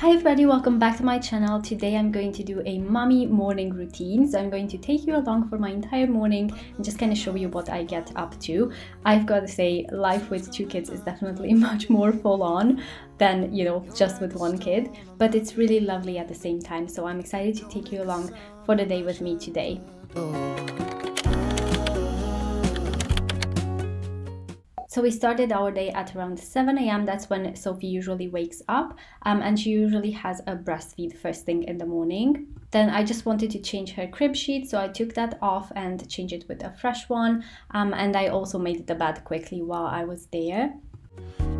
Hi everybody, welcome back to my channel. Today I'm going to do a mommy morning routine. So I'm going to take you along for my entire morning and just kind of show you what I get up to. I've got to say, life with two kids is definitely much more full on than, you know, just with one kid. But it's really lovely at the same time. So I'm excited to take you along for the day with me today. So we started our day at around 7 a.m. That's when Sophie usually wakes up and she usually has a breastfeed first thing in the morning. Then I just wanted to change her crib sheet, so I took that off and changed it with a fresh one. And I also made the bed quickly while I was there.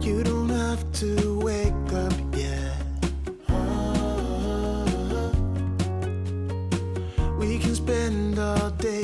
You don't have to wake up yet. We can spend all day.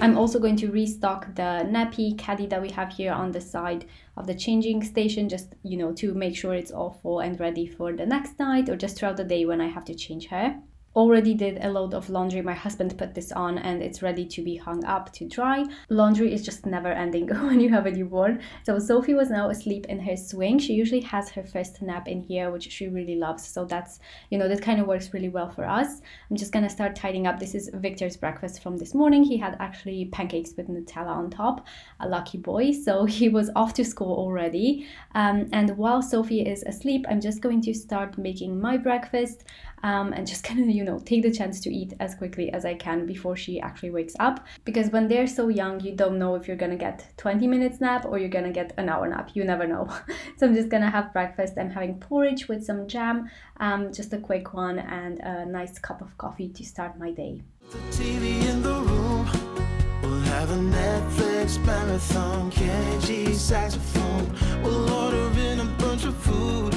I'm also going to restock the nappy caddy that we have here on the side of the changing station, just, you know, to make sure it's all full and ready for the next night or just throughout the day when I have to change her. Already did a load of laundry. My husband put this on and it's ready to be hung up to dry. Laundry is just never ending when you have a newborn. So Sophie was now asleep in her swing. She usually has her first nap in here, which she really loves. So that's, you know, that kind of works really well for us. I'm just gonna start tidying up. This is Victor's breakfast from this morning. He had actually pancakes with Nutella on top, a lucky boy. So he was off to school already. And while Sophie is asleep, I'm just going to start making my breakfast and just kind of, you know, take the chance to eat as quickly as I can before she actually wakes up, because when they're so young you don't know if you're gonna get 20 minutes nap or you're gonna get an hour nap. You never know. So I'm just gonna have breakfast. I'm having porridge with some jam, just a quick one, and a nice cup of coffee to start my day. The TV in the room. We'll have a Netflix marathon, KG saxophone. We'll order in a bunch of food.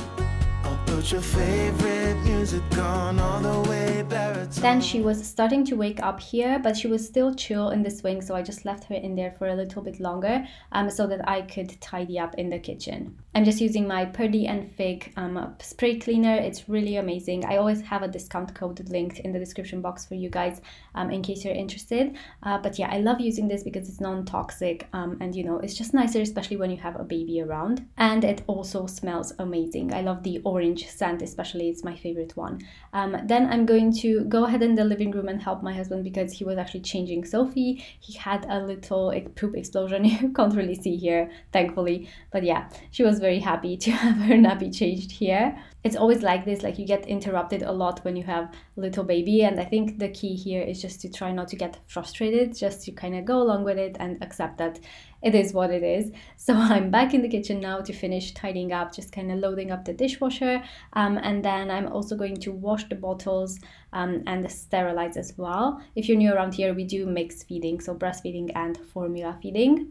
Put your favorite music on all the way baritone. Then she was starting to wake up here, but she was still chill in the swing, so I just left her in there for a little bit longer so that I could tidy up in the kitchen. I'm just using my Purdy and Fig spray cleaner. It's really amazing. I always have a discount code linked in the description box for you guys in case you're interested. But yeah, I love using this because it's non-toxic and, you know, it's just nicer, especially when you have a baby around. And it also smells amazing. I love the orange scent especially, it's my favorite one. Then I'm going to go ahead in the living room and help my husband because he was actually changing Sophie. He had a little poop explosion. You can't really see here, thankfully, but yeah, she was very happy to have her nappy changed here. It's always like this, like you get interrupted a lot when you have a little baby, and I think the key here is just to try not to get frustrated, just to kind of go along with it and accept that it is what it is. So I'm back in the kitchen now to finish tidying up, just kind of loading up the dishwasher. And then I'm also going to wash the bottles and sterilize as well. If you're new around here, we do mixed feeding, so breastfeeding and formula feeding.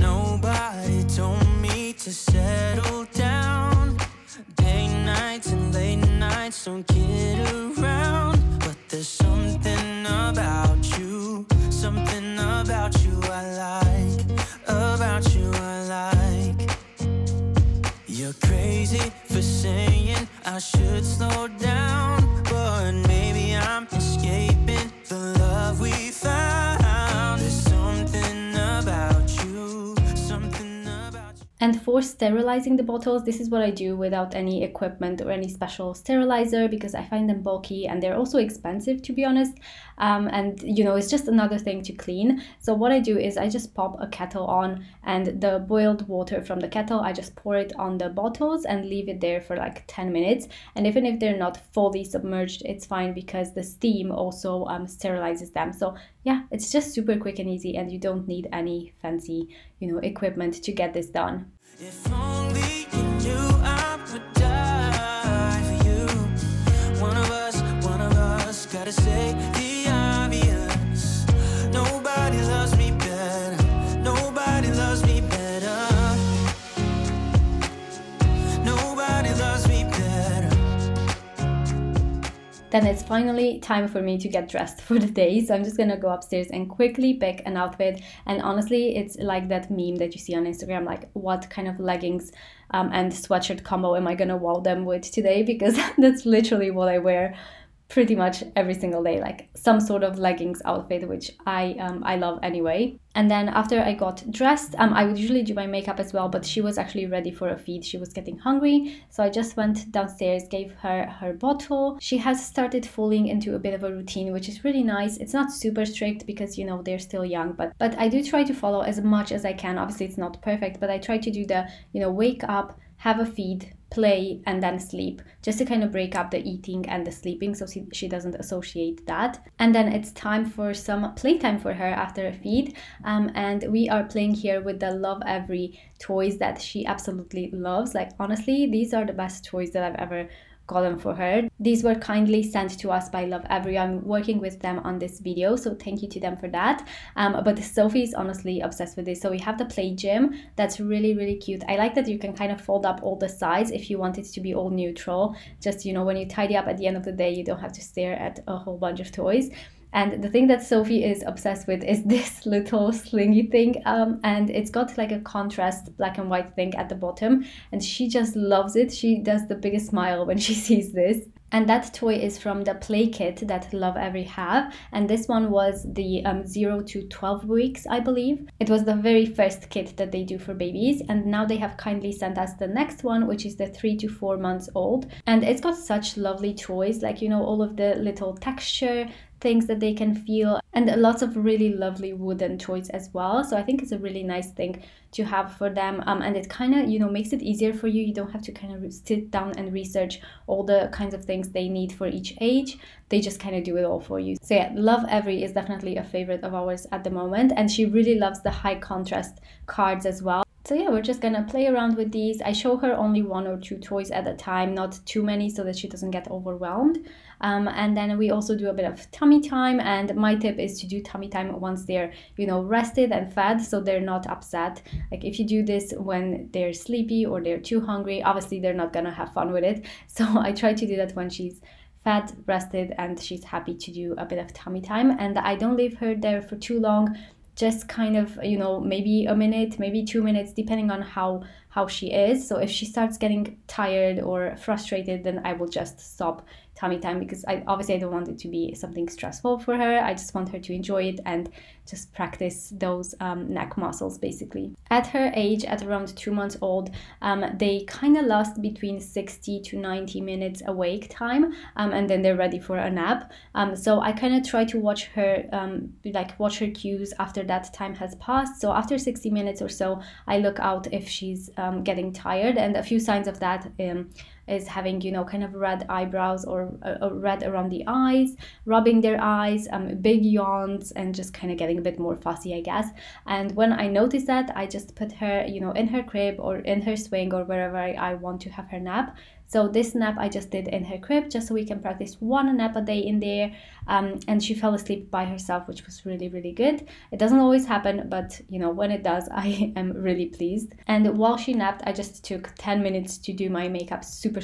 Nobody told me to settle down. Day nights and late nights don't get around, but there's something about you, something about you I like, about you I like. You're crazy for saying I should slow down, but maybe I'm escaping the love we found. There's something about you, something about you. And for sterilizing the bottles, this is what I do without any equipment or any special sterilizer because I find them bulky and they're also expensive, to be honest. And, you know, it's just another thing to clean. So what I do is I just pop a kettle on, and the boiled water from the kettle, I just pour it on the bottles and leave it there for like 10 minutes. And even if they're not fully submerged, it's fine because the steam also sterilizes them. So yeah, it's just super quick and easy, and you don't need any fancy, you know, equipment to get this done. If only you knew I would die for you. One of us, gotta say the obvious. Nobody loves me better. Nobody loves me better. Nobody loves me better. Then it's finally time for me to get dressed for the day. So I'm just gonna go upstairs and quickly pick an outfit. And honestly, it's like that meme that you see on Instagram, like, what kind of leggings and sweatshirt combo am I gonna wow them with today? Because that's literally what I wear pretty much every single day, like some sort of leggings outfit, which I love anyway. And then after I got dressed, I would usually do my makeup as well, but she was actually ready for a feed. She was getting hungry, so I just went downstairs, gave her her bottle. She has started falling into a bit of a routine, which is really nice. It's not super strict because, you know, they're still young, but I do try to follow as much as I can. Obviously, it's not perfect, but I try to do the, you know, wake up, have a feed, play, and then sleep, just to kind of break up the eating and the sleeping so she doesn't associate that. And then it's time for some playtime for her after a feed, and we are playing here with the Love Every toys that she absolutely loves. Like, honestly, these are the best toys that I've ever gotten for her. These were kindly sent to us by Love Every. I'm working with them on this video, so thank you to them for that. But Sophie is honestly obsessed with this. So we have the play gym. That's really, really cute. I like that you can kind of fold up all the sides if you want it to be all neutral. Just, you know, when you tidy up at the end of the day, you don't have to stare at a whole bunch of toys. And the thing that Sophie is obsessed with is this little slingy thing, and it's got like a contrast black and white thing at the bottom, and she just loves it. She does the biggest smile when she sees this. And that toy is from the play kit that Love Every have, and this one was the 0 to 12 weeks, I believe. It was the very first kit that they do for babies, and now they have kindly sent us the next one, which is the 3 to 4 months old. And it's got such lovely toys, like, you know, all of the little texture things that they can feel, and lots of really lovely wooden toys as well. So I think it's a really nice thing to have for them, and it kind of, you know, makes it easier for you. You don't have to kind of sit down and research all the kinds of things they need for each age. They just kind of do it all for you. So yeah, Love Every is definitely a favorite of ours at the moment, and she really loves the high contrast cards as well. So yeah, we're just gonna play around with these. I show her only 1 or 2 toys at a time, not too many, so that she doesn't get overwhelmed. And then we also do a bit of tummy time, and my tip is to do tummy time once they're, you know, rested and fed, so they're not upset. Like, if you do this when they're sleepy or they're too hungry, obviously they're not gonna have fun with it. So I try to do that when she's fed, rested, and she's happy to do a bit of tummy time. And I don't leave her there for too long. Just kind of, you know, maybe a minute, maybe 2 minutes, depending on how she is. So if she starts getting tired or frustrated, then I will just stop tummy time, because I don't want it to be something stressful for her. I just want her to enjoy it and just practice those neck muscles, basically. At her age, at around 2 months old, they kind of last between 60 to 90 minutes awake time, and then they're ready for a nap. So I kind of try to watch her, watch her cues after that time has passed. So after 60 minutes or so, I look out if she's getting tired, and a few signs of that is having, you know, kind of red eyebrows or red around the eyes, rubbing their eyes, big yawns, and just kind of getting a bit more fussy, I guess. And when I notice that, I just put her, you know, in her crib or in her swing or wherever I want to have her nap. So this nap I just did in her crib, just so we can practice one nap a day in there, and she fell asleep by herself, which was really, really good. It doesn't always happen, but, you know, when it does, I am really pleased. And while she napped, I just took 10 minutes to do my makeup super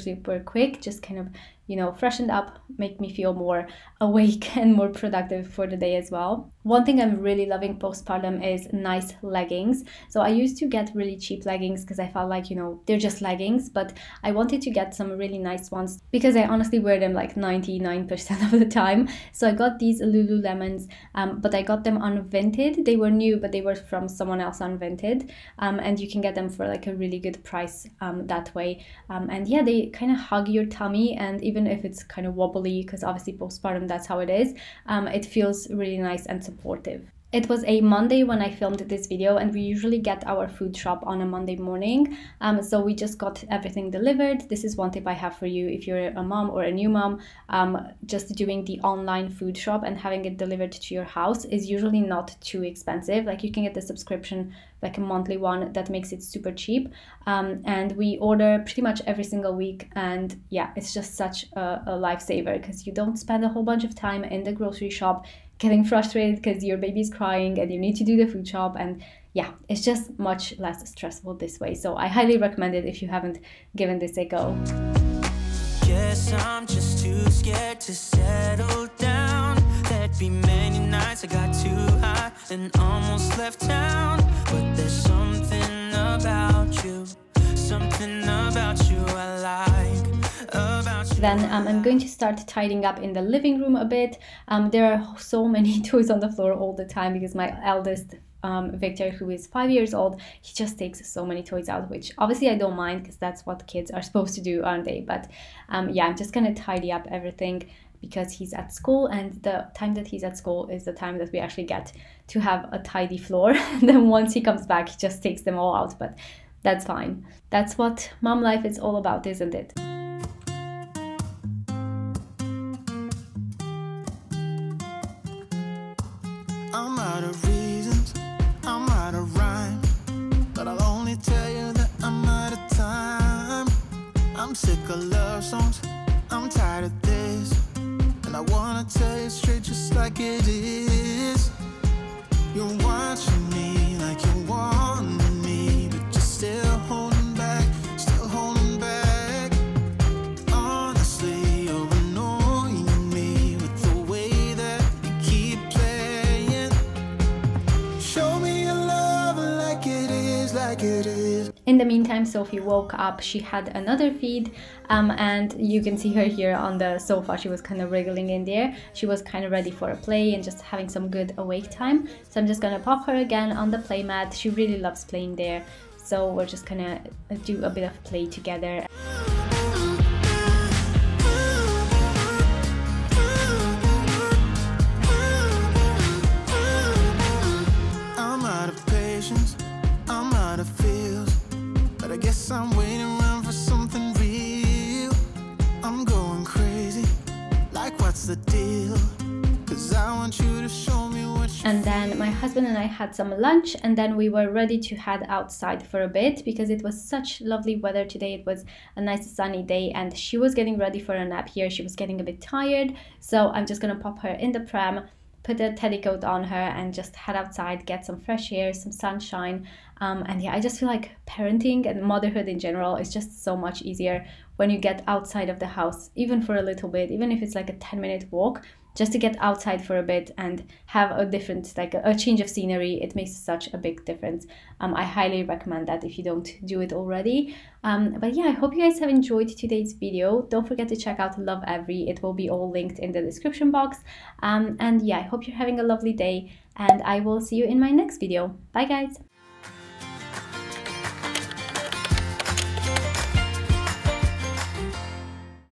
quick, just kind of, you know, freshened up, make me feel more awake and more productive for the day as well. One thing I'm really loving postpartum is nice leggings. So I used to get really cheap leggings because I felt like, you know, they're just leggings, but I wanted to get some really nice ones because I honestly wear them like 99% of the time. So I got these Lululemons, but I got them on Vinted. They were new, but they were from someone else on Vinted, and you can get them for like a really good price that way. And yeah, they kind of hug your tummy, and even if it's kind of wobbly, because obviously postpartum, that's how it is, it feels really nice and supportive. It was a Monday when I filmed this video, and we usually get our food shop on a Monday morning, so we just got everything delivered. This is one tip I have for you if you're a mom or a new mom. Just doing the online food shop and having it delivered to your house is usually not too expensive. Like, you can get the subscription, like a monthly one, that makes it super cheap, and we order pretty much every single week. And yeah, it's just such a lifesaver, because you don't spend a whole bunch of time in the grocery shop getting frustrated because your baby's crying and you need to do the food shop. And yeah, it's just much less stressful this way. So I highly recommend it if you haven't given this a go. Guess I'm just too scared to settle down. There'd be many nights I got too high and almost left town. But there's something about you, something about you I like. then I'm going to start tidying up in the living room a bit. There are so many toys on the floor all the time because my eldest Victor, who is 5 years old, he just takes so many toys out, which obviously I don't mind because that's what kids are supposed to do, aren't they? But yeah, I'm just gonna tidy up everything because he's at school, and the time that he's at school is the time that we actually get to have a tidy floor. And then once he comes back, he just takes them all out, but that's fine. That's what mom life is all about, isn't it? I'm out of reasons, I'm out of rhyme, but I'll only tell you that I'm out of time. I'm sick of love songs, I'm tired of this, and I wanna tell you straight just like it is. You're watching me like you wanted me, but you're still holding back, still holding back. Honestly, you're annoying me with the way that you keep playing. Show me your love like it is, like it is. In the meantime, Sophie woke up. She had another feed, and you can see her here on the sofa. She was kind of wriggling in there. She was kind of ready for a play and just having some good awake time. So I'm just gonna pop her again on the play mat. She really loves playing there. So we're just gonna do a bit of play together. I'm out of patience, I'm out of feels, but I guess I'm waiting around for something real. I'm going crazy, like what's the deal? Cause I want you to show me what you. And then my husband and I had some lunch, and then we were ready to head outside for a bit because it was such lovely weather today. It was a nice sunny day, and she was getting ready for a nap here. She was getting a bit tired, so I'm just gonna pop her in the pram, put a teddy coat on her, and just head outside, get some fresh air, some sunshine. And yeah, I just feel like parenting and motherhood in general is just so much easier when you get outside of the house, even for a little bit, even if it's like a 10-minute walk, just to get outside for a bit and have a different, like a change of scenery. It makes such a big difference. I highly recommend that if you don't do it already. But yeah, I hope you guys have enjoyed today's video. Don't forget to check out Love Every. It will be all linked in the description box. And yeah, I hope you're having a lovely day, and I will see you in my next video. Bye guys.